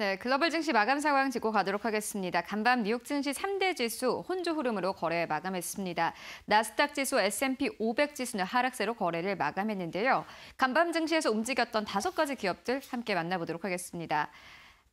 네, 글로벌 증시 마감 상황 짚고 가도록 하겠습니다. 간밤 미국 증시 3대 지수 혼조 흐름으로 거래 마감했습니다. 나스닥 지수, S&P 500 지수는 하락세로 거래를 마감했는데요. 간밤 증시에서 움직였던 5가지 기업들 함께 만나보도록 하겠습니다.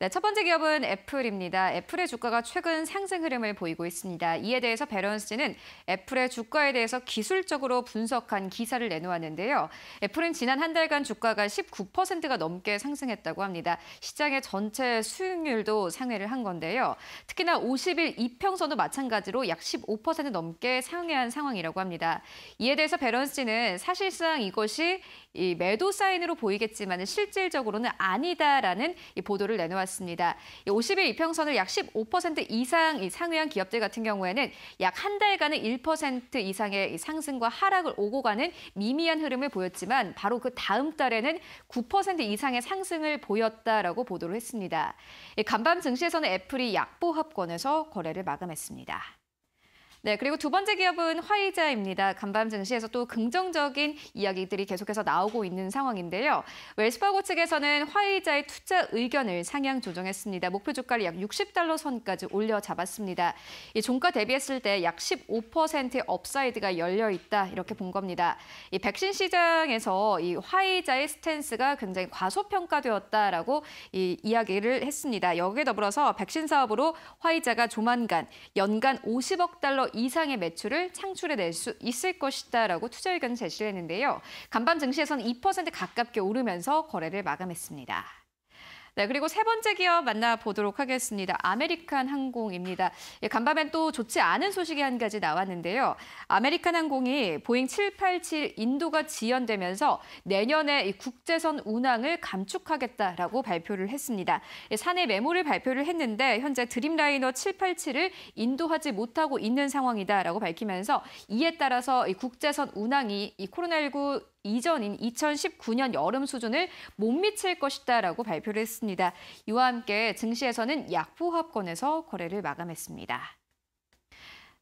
네, 첫 번째 기업은 애플입니다. 애플의 주가가 최근 상승 흐름을 보이고 있습니다. 이에 대해서 배런 씨는 애플의 주가에 대해서 기술적으로 분석한 기사를 내놓았는데요. 애플은 지난 한 달간 주가가 19%가 넘게 상승했다고 합니다. 시장의 전체 수익률도 상회를 한 건데요. 특히나 50일 이평선도 마찬가지로 약 15% 넘게 상회한 상황이라고 합니다. 이에 대해서 배런 씨는 사실상 이것이 이 매도 사인으로 보이겠지만 실질적으로는 아니다라는 이 보도를 내놓았습니다. 50일 이평선을 약 15% 이상 상회한 기업들 같은 경우에는 약 한 달간은 1% 이상의 상승과 하락을 오고 가는 미미한 흐름을 보였지만 바로 그 다음 달에는 9% 이상의 상승을 보였다라고 보도를 했습니다. 간밤 증시에서는 애플이 약보합권에서 거래를 마감했습니다. 네, 그리고 두 번째 기업은 화이자입니다. 간밤 증시에서 또 긍정적인 이야기들이 계속해서 나오고 있는 상황인데요. 웰스파고 측에서는 화이자의 투자 의견을 상향 조정했습니다. 목표 주가를 약 60달러 선까지 올려잡았습니다. 이 종가 대비했을 때 약 15%의 업사이드가 열려 있다 이렇게 본 겁니다. 이 백신 시장에서 이 화이자의 스탠스가 굉장히 과소평가되었다라고 이 이야기를 했습니다. 여기에 더불어서 백신 사업으로 화이자가 조만간 연간 50억 달러 이상의 매출을 창출해낼 수 있을 것이다라고 투자 의견을 제시했는데요. 간밤 증시에서는 2% 가깝게 오르면서 거래를 마감했습니다. 네, 그리고 세 번째 기업 만나보도록 하겠습니다. 아메리칸 항공입니다. 간밤엔 또 좋지 않은 소식이 한 가지 나왔는데요. 아메리칸 항공이 보잉 787 인도가 지연되면서 내년에 국제선 운항을 감축하겠다라고 발표를 했습니다. 사내 메모를 발표를 했는데 현재 드림라이너 787을 인도하지 못하고 있는 상황이다라고 밝히면서 이에 따라서 국제선 운항이 코로나19 이전인 2019년 여름 수준을 못 미칠 것이다라고 발표를 했습니다. 이와 함께 증시에서는 약보합권에서 거래를 마감했습니다.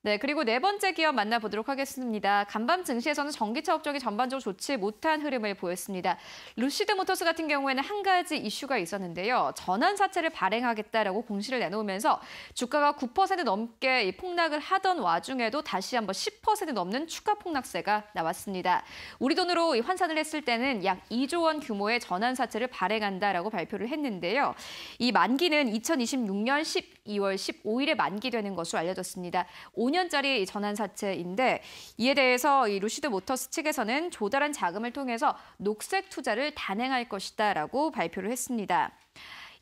네, 그리고 네 번째 기업 만나보도록 하겠습니다. 간밤 증시에서는 전기차 업종이 전반적으로 좋지 못한 흐름을 보였습니다. 루시드 모터스 같은 경우에는 한 가지 이슈가 있었는데요. 전환사채를 발행하겠다라고 공시를 내놓으면서 주가가 9% 넘게 폭락을 하던 와중에도 다시 한번 10% 넘는 추가 폭락세가 나왔습니다. 우리 돈으로 환산을 했을 때는 약 2조 원 규모의 전환사채를 발행한다라고 발표를 했는데요. 이 만기는 2026년 12월 15일에 만기되는 것으로 알려졌습니다. 5년짜리 전환사채인데 이에 대해서 이 루시드 모터스 측에서는 조달한 자금을 통해서 녹색 투자를 단행할 것이다라고 발표를 했습니다.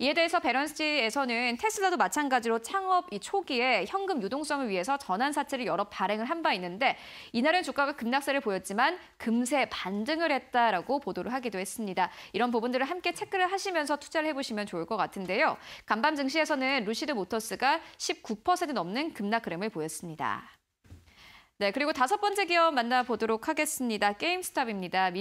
이에 대해서 배런스에서는 테슬라도 마찬가지로 창업 이 초기에 현금 유동성을 위해서 전환사채를 여러 발행을 한 바 있는데 이날은 주가가 급락세를 보였지만 금세 반등을 했다라고 보도를 하기도 했습니다. 이런 부분들을 함께 체크를 하시면서 투자를 해보시면 좋을 것 같은데요. 간밤 증시에서는 루시드 모터스가 19% 넘는 급락 흐름을 보였습니다. 네, 그리고 다섯 번째 기업 만나보도록 하겠습니다. 게임스톱입니다.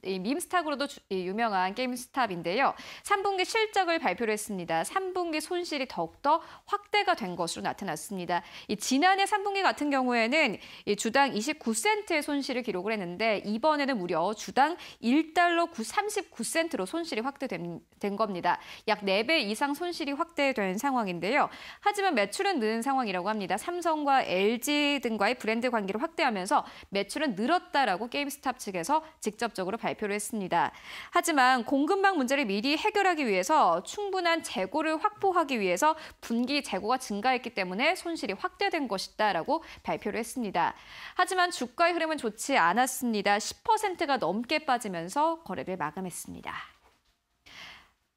밈스탁으로도 유명한 게임스톱인데요. 3분기 실적을 발표를 했습니다. 3분기 손실이 더욱더 확대가 된 것으로 나타났습니다. 지난해 3분기 같은 경우에는 주당 29센트의 손실을 기록을 했는데 이번에는 무려 주당 1달러 39센트로 손실이 확대된 겁니다. 약 4배 이상 손실이 확대된 상황인데요. 하지만 매출은 는 상황이라고 합니다. 삼성과 LG 등과의 브랜드 관계를 확대하면서 매출은 늘었다라고 게임스톱 측에서 직접적으로 발표를 했습니다. 하지만 공급망 문제를 미리 해결하기 위해서 충분한 재고를 확보하기 위해서 분기 재고가 증가했기 때문에 손실이 확대된 것이다라고 발표를 했습니다. 하지만 주가의 흐름은 좋지 않았습니다. 10%가 넘게 빠지면서 거래를 마감했습니다.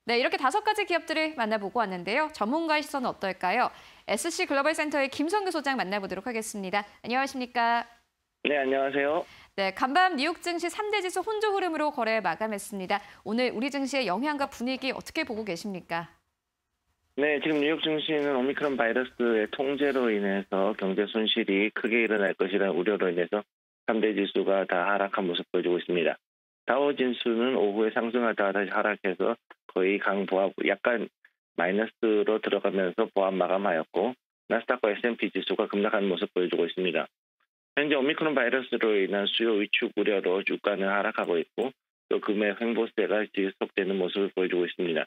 네, 이렇게 5가지 기업들을 만나보고 왔는데요. 전문가의 시선은 어떨까요? SC 글로벌 센터의 김선규 소장 만나보도록 하겠습니다. 안녕하십니까? 네, 안녕하세요. 네, 간밤 뉴욕 증시 3대 지수 혼조 흐름으로 거래 마감했습니다. 오늘 우리 증시의 영향과 분위기 어떻게 보고 계십니까? 네, 지금 뉴욕 증시는 오미크론 바이러스의 통제로 인해서 경제 손실이 크게 일어날 것이라는 우려로 인해서 3대 지수가 다 하락한 모습 보여주고 있습니다. 다우 지수는 오후에 상승하다가 다시 하락해서 거의 강보합, 약간 마이너스로 들어가면서 보합 마감하였고 나스닥과 S&P 지수가 급락한 모습 보여주고 있습니다. 현재 오미크론 바이러스로 인한 수요 위축 우려로 주가는 하락하고 있고 또 금의 횡보세가 지속되는 모습을 보여주고 있습니다.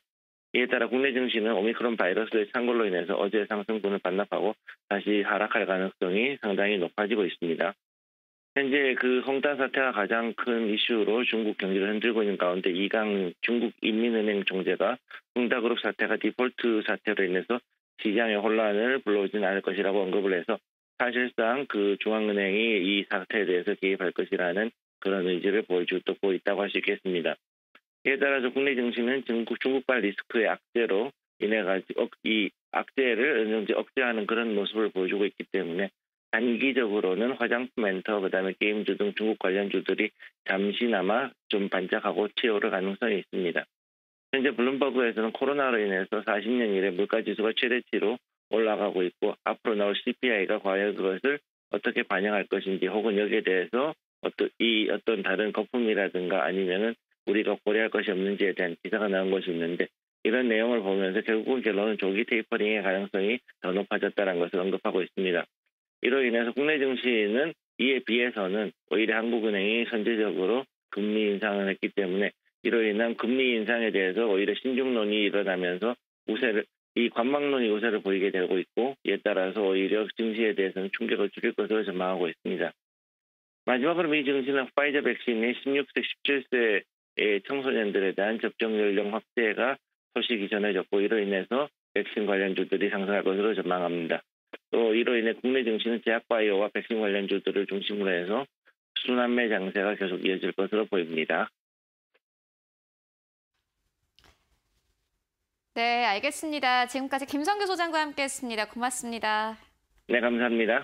이에 따라 국내 증시는 오미크론 바이러스의 창궐로 인해서 어제 상승분을 반납하고 다시 하락할 가능성이 상당히 높아지고 있습니다. 현재 그 홍단 사태가 가장 큰 이슈로 중국 경기를 흔들고 있는 가운데 이강 중국인민은행 총재가 흥다그룹 사태가 디폴트 사태로 인해서 시장의 혼란을 불러오진 않을 것이라고 언급을 해서 사실상 그 중앙은행이 이 사태에 대해서 개입할 것이라는 그런 의지를 보이고 있다고 할 수 있겠습니다. 이에 따라서 국내 증시는 중국발 리스크의 악재로 인해 가지고 이 악재를 어느 정도 억제하는 그런 모습을 보여주고 있기 때문에 단기적으로는 화장품 엔터, 그다음에 게임주 등 중국 관련주들이 잠시나마 좀 반짝하고 치솟을 가능성이 있습니다. 현재 블룸버그에서는 코로나로 인해서 40년 이래 물가지수가 최대치로 올라가고 있고 앞으로 나올 CPI가 과연 그것을 어떻게 반영할 것인지 혹은 여기에 대해서 어떤 다른 거품이라든가 아니면은 우리가 고려할 것이 없는지에 대한 기사가 나온 것이 있는데 이런 내용을 보면서 결국은 결론은 조기 테이퍼링의 가능성이 더 높아졌다는 것을 언급하고 있습니다. 이로 인해서 국내 증시는 이에 비해서는 오히려 한국은행이 선제적으로 금리 인상을 했기 때문에 이로 인한 금리 인상에 대해서 오히려 신중론이 일어나면서 이 관망론이 우세를 보이게 되고 있고 이에 따라서 오히려 증시에 대해서는 충격을 줄일 것으로 전망하고 있습니다. 마지막으로 미 증시는 화이자 백신이 16세, 17세 청소년들에 대한 접종 연령 확대가 소식이 전해졌고 이로 인해서 백신 관련주들이 상승할 것으로 전망합니다. 또 이로 인해 국내 증시는 제약바이오와 백신 관련주들을 중심으로 해서 순환매 장세가 계속 이어질 것으로 보입니다. 네, 알겠습니다. 지금까지 김선규 소장과 함께했습니다. 고맙습니다. 네, 감사합니다.